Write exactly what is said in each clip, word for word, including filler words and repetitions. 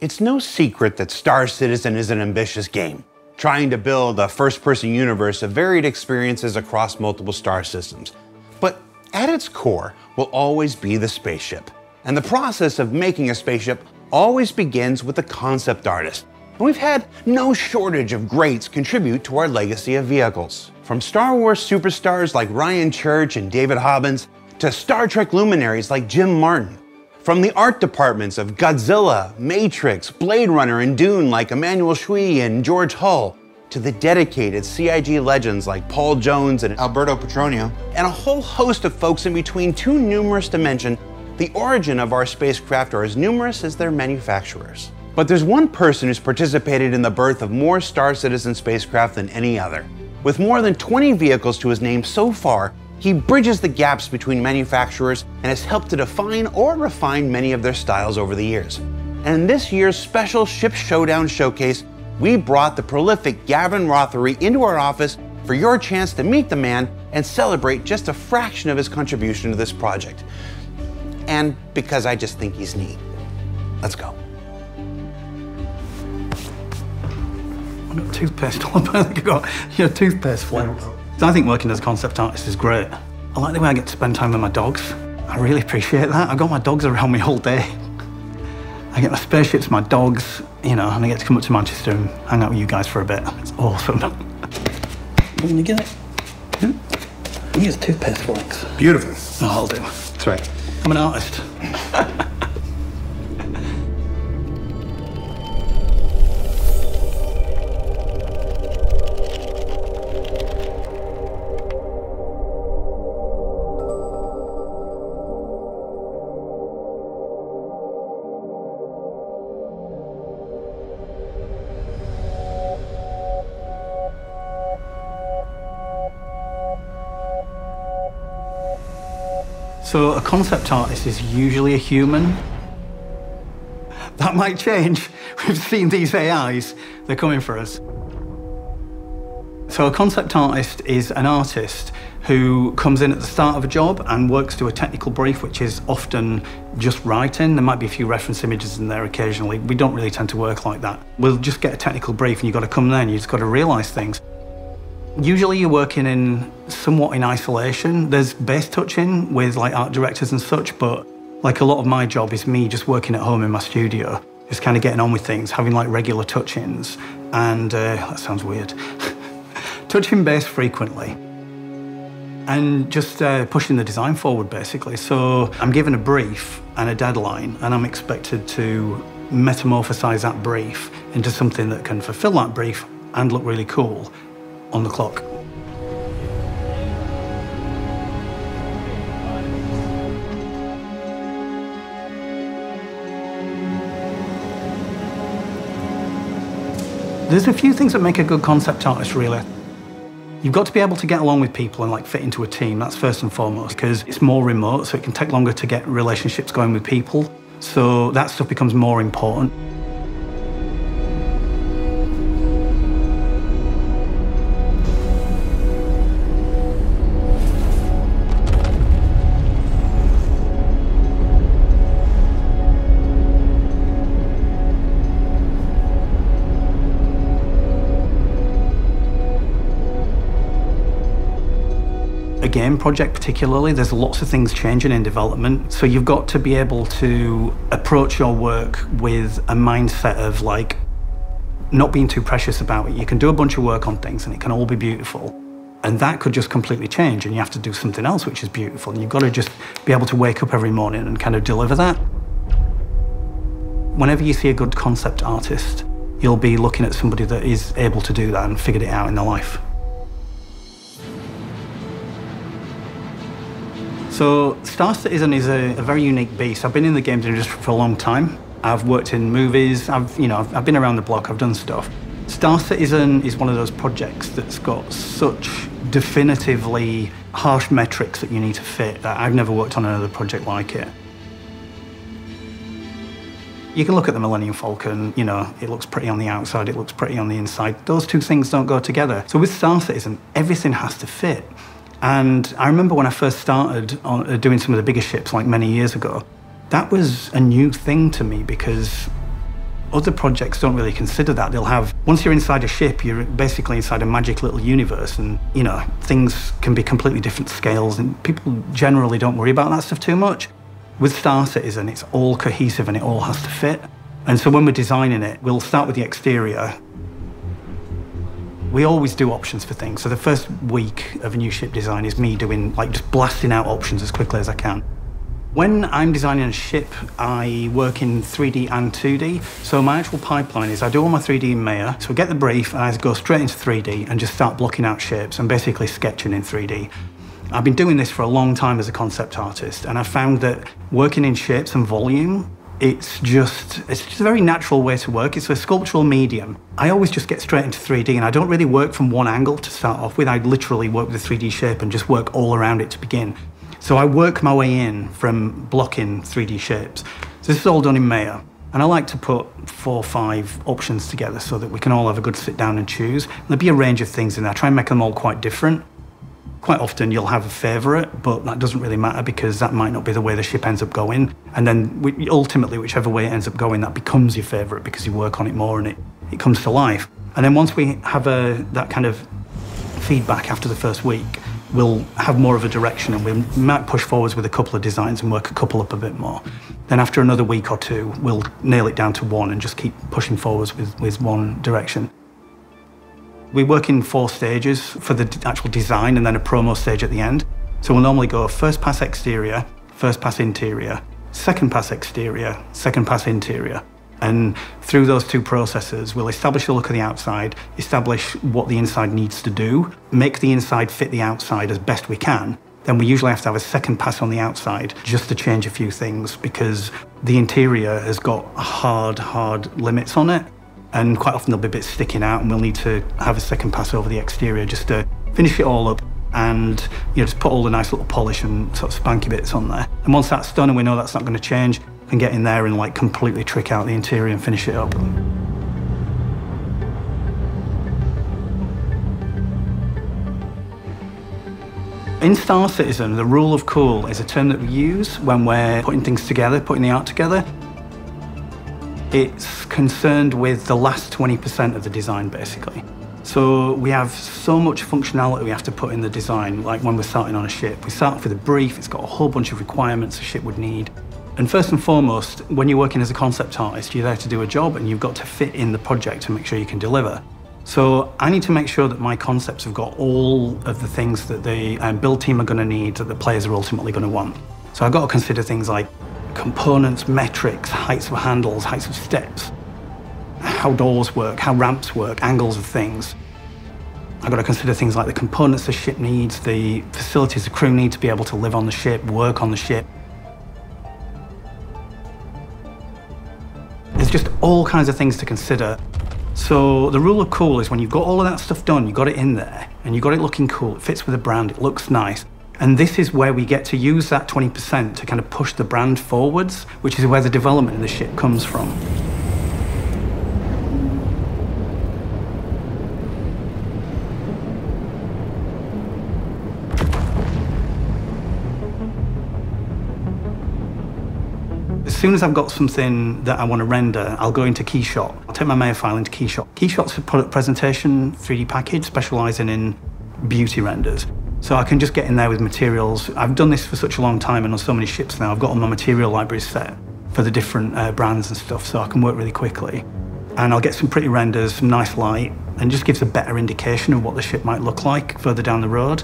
It's no secret that Star Citizen is an ambitious game, trying to build a first-person universe of varied experiences across multiple star systems. But at its core will always be the spaceship. And the process of making a spaceship always begins with the concept artist. And we've had no shortage of greats contribute to our legacy of vehicles. From Star Wars superstars like Ryan Church and David Hobbins, to Star Trek luminaries like Jim Martin. From the art departments of Godzilla, Matrix, Blade Runner, and Dune like Emmanuel Shui and George Hull, to the dedicated C I G legends like Paul Jones and Alberto Petronio, and a whole host of folks in between too numerous to mention, the origin of our spacecraft are as numerous as their manufacturers. But there's one person who's participated in the birth of more Star Citizen spacecraft than any other. With more than twenty vehicles to his name so far, he bridges the gaps between manufacturers and has helped to define or refine many of their styles over the years. And in this year's special Ship Showdown Showcase, we brought the prolific Gavin Rothery into our office for your chance to meet the man and celebrate just a fraction of his contribution to this project. And because I just think he's neat. Let's go. I've got toothpaste on. I think I've got, you know, toothpaste flakes. I think working as a concept artist is great. I like the way I get to spend time with my dogs. I really appreciate that. I've got my dogs around me all day. I get my spaceships, my dogs, you know, and I get to come up to Manchester and hang out with you guys for a bit. It's awesome. Can you get it? You can use toothpaste flakes. Beautiful. Oh, I'll do. That's right. I'm an artist. So a concept artist is usually a human. That might change. We've seen these A Is, they're coming for us. So a concept artist is an artist who comes in at the start of a job and works to a technical brief, which is often just writing. There might be a few reference images in there occasionally. We don't really tend to work like that. We'll just get a technical brief and you've got to come there and you've just got to realise things. Usually you're working in somewhat in isolation. There's base touching with like art directors and such, but like a lot of my job is me just working at home in my studio, just kind of getting on with things, having like regular touch-ins, and uh, that sounds weird. Touching base frequently and just uh, pushing the design forward basically. So I'm given a brief and a deadline and I'm expected to metamorphosize that brief into something that can fulfill that brief and look really cool on the clock. There's a few things that make a good concept artist, really. You've got to be able to get along with people and like fit into a team, that's first and foremost, because it's more remote, so it can take longer to get relationships going with people. So that stuff becomes more important. Game project particularly, there's lots of things changing in development. So you've got to be able to approach your work with a mindset of like, not being too precious about it. You can do a bunch of work on things and it can all be beautiful. And that could just completely change and you have to do something else which is beautiful. And you've got to just be able to wake up every morning and kind of deliver that. Whenever you see a good concept artist, you'll be looking at somebody that is able to do that and figured it out in their life. So Star Citizen is a, a very unique beast. I've been in the games industry for a long time. I've worked in movies, I've, you know, I've, I've been around the block, I've done stuff. Star Citizen is one of those projects that's got such definitively harsh metrics that you need to fit that I've never worked on another project like it. You can look at the Millennium Falcon, you know, it looks pretty on the outside, it looks pretty on the inside. Those two things don't go together. So with Star Citizen, everything has to fit. And I remember when I first started on, uh, doing some of the bigger ships, like many years ago, that was a new thing to me because Other projects don't really consider that. They'll have, once you're inside a ship, you're basically inside a magic little universe, and, you know, things can be completely different scales, and people generally don't worry about that stuff too much. With Star Citizen, it's all cohesive and it all has to fit. And so when we're designing it, we'll start with the exterior. We always do options for things. So the first week of a new ship design is me doing, like, just blasting out options as quickly as I can. When I'm designing a ship, I work in three D and two D. So my actual pipeline is I do all my three D in Maya. So I get the brief and I go straight into three D and just start blocking out ships and basically sketching in three D. I've been doing this for a long time as a concept artist, and I found that working in shapes and volume, it's just, it's just a very natural way to work. It's a sculptural medium. I always just get straight into three D, and I don't really work from one angle to start off with. I literally work with a three D shape and just work all around it to begin. So I work my way in from blocking three D shapes. So this is all done in Maya. And I like to put four or five options together so that we can all have a good sit down and choose. And there'll be a range of things in there. I try and make them all quite different. Quite often you'll have a favorite, but that doesn't really matter because that might not be the way the ship ends up going. And then we, ultimately, whichever way it ends up going, that becomes your favorite because you work on it more and it, it comes to life. And then once we have a, that kind of feedback after the first week, we'll have more of a direction, and we might push forwards with a couple of designs and work a couple up a bit more. Then after another week or two, we'll nail it down to one and just keep pushing forwards with, with one direction. We work in four stages for the actual design and then a promo stage at the end. So we'll normally go first pass exterior, first pass interior, second pass exterior, second pass interior. And through those two processes, we'll establish the look of the outside, establish what the inside needs to do, make the inside fit the outside as best we can. Then we usually have to have a second pass on the outside just to change a few things because the interior has got hard, hard limits on it. And quite often there'll be bits sticking out, and we'll need to have a second pass over the exterior just to finish it all up and, you know, just put all the nice little polish and sort of spanky bits on there. And once that's done and we know that's not going to change, and get in there and, like, completely trick out the interior and finish it up. In Star Citizen, the rule of cool is a term that we use when we're putting things together, putting the art together. It's concerned with the last twenty percent of the design, basically. So we have so much functionality we have to put in the design, like when we're starting on a ship. We start off with a brief, it's got a whole bunch of requirements a ship would need. And first and foremost, when you're working as a concept artist, you're there to do a job and you've got to fit in the project to make sure you can deliver. So I need to make sure that my concepts have got all of the things that the um, build team are going to need, that the players are ultimately going to want. So I've got to consider things like components, metrics, heights of handles, heights of steps, how doors work, how ramps work, angles of things. I've got to consider things like the components the ship needs, the facilities the crew need to be able to live on the ship, work on the ship. Just all kinds of things to consider. So the rule of cool is when you've got all of that stuff done, you've got it in there, and you've got it looking cool, it fits with the brand, it looks nice. And this is where we get to use that twenty percent to kind of push the brand forwards, which is where the development of the ship comes from. As soon as I've got something that I want to render, I'll go into Keyshot. I'll take my Maya file into Keyshot. Keyshot's a product presentation three D package specializing in beauty renders. So I can just get in there with materials. I've done this for such a long time and on so many ships now, I've got all my material libraries set for the different uh, brands and stuff, so I can work really quickly. And I'll get some pretty renders, some nice light, and just gives a better indication of what the ship might look like further down the road.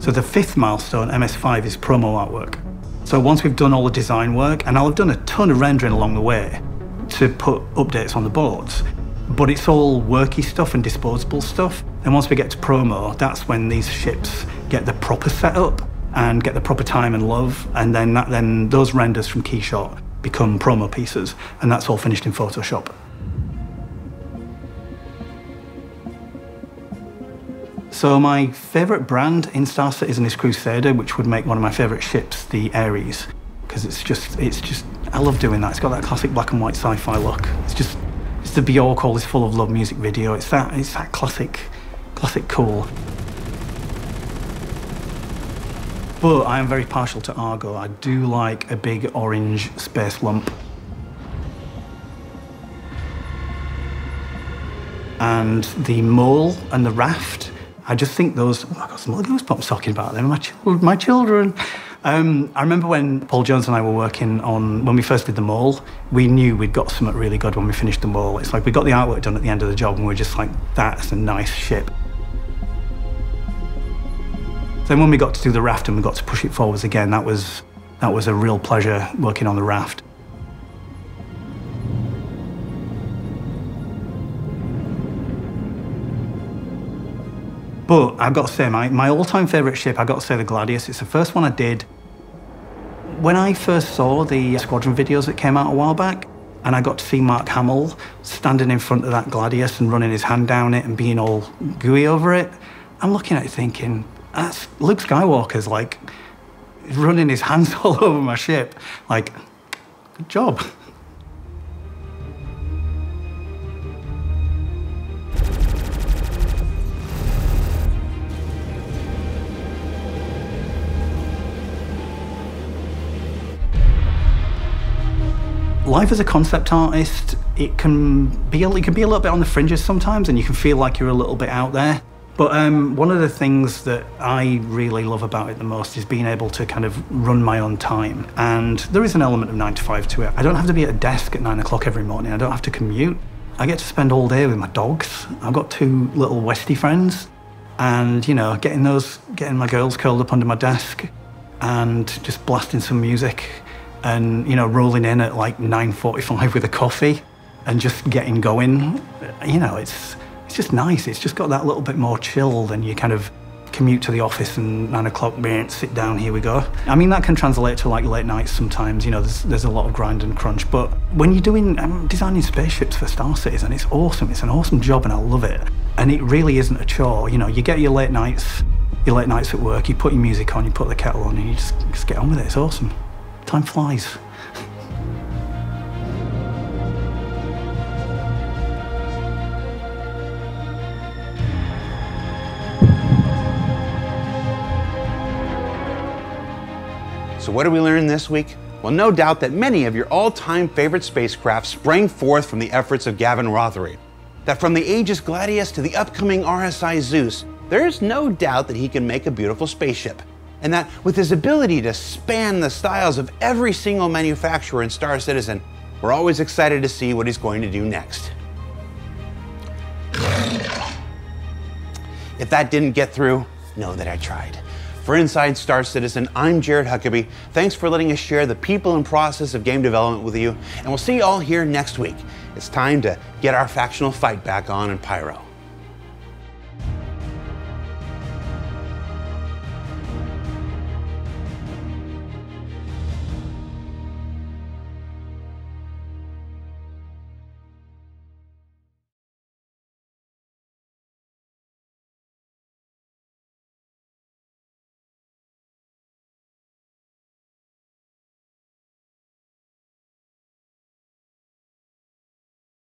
So the fifth milestone, M S five, is promo artwork. So once we've done all the design work, and I'll have done a ton of rendering along the way to put updates on the boards, but it's all worky stuff and disposable stuff. And once we get to promo, that's when these ships get the proper setup and get the proper time and love, and then, that, then those renders from Keyshot become promo pieces, and that's all finished in Photoshop. So my favourite brand in Star Citizen is Crusader, which would make one of my favourite ships, the Ares, because it's just, it's just, I love doing that. It's got that classic black and white sci-fi look. It's just, it's the Bjork All Is Full of Love music video. It's that, it's that classic, classic cool. But I am very partial to Argo. I do like a big orange space lump. and the mole and the raft. I just think those, oh my God, some goosebumps talking about them, my, ch my children. Um, I remember when Paul Jones and I were working on, when we first did the mole, we knew we'd got something really good when we finished the mole. It's like we got the artwork done at the end of the job and we were just like, that's a nice ship. Then when we got to do the raft and we got to push it forwards again, that was, that was a real pleasure working on the raft. But I've got to say, my, my all-time favourite ship, I've got to say the Gladius. It's the first one I did. When I first saw the Squadron videos that came out a while back, and I got to see Mark Hamill standing in front of that Gladius and running his hand down it and being all gooey over it, I'm looking at it thinking, that's Luke Skywalker's, like, running his hands all over my ship. Like, good job. Life as a concept artist, it can be it can be a little bit on the fringes sometimes, and you can feel like you're a little bit out there. But um, one of the things that I really love about it the most is being able to kind of run my own time. And there is an element of nine to five to it. I don't have to be at a desk at nine o'clock every morning. I don't have to commute. I get to spend all day with my dogs. I've got two little Westie friends, and you know, getting those, getting my girls curled up under my desk, and just blasting some music. And you know, rolling in at like nine forty-five with a coffee and just getting going, you know, it's it's just nice. It's just got that little bit more chill than you kind of commute to the office and nine o'clock, sit down, here we go. I mean, that can translate to like late nights sometimes. You know, there's there's a lot of grind and crunch. But when you're doing um, designing spaceships for Star Citizen, it's awesome. It's an awesome job, and I love it. And it really isn't a chore. You know, you get your late nights, your late nights at work. You put your music on, you put the kettle on, and you just just get on with it. It's awesome. Time flies. So what did we learn this week? Well, no doubt that many of your all-time favorite spacecraft sprang forth from the efforts of Gavin Rothery. That from the Aegis Gladius to the upcoming R S I Zeus, there's no doubt that he can make a beautiful spaceship. And that with his ability to span the styles of every single manufacturer in Star Citizen, we're always excited to see what he's going to do next. If that didn't get through, know that I tried. For Inside Star Citizen, I'm Jared Huckabee. Thanks for letting us share the people and process of game development with you, and we'll see you all here next week. It's time to get our factional fight back on in Pyro.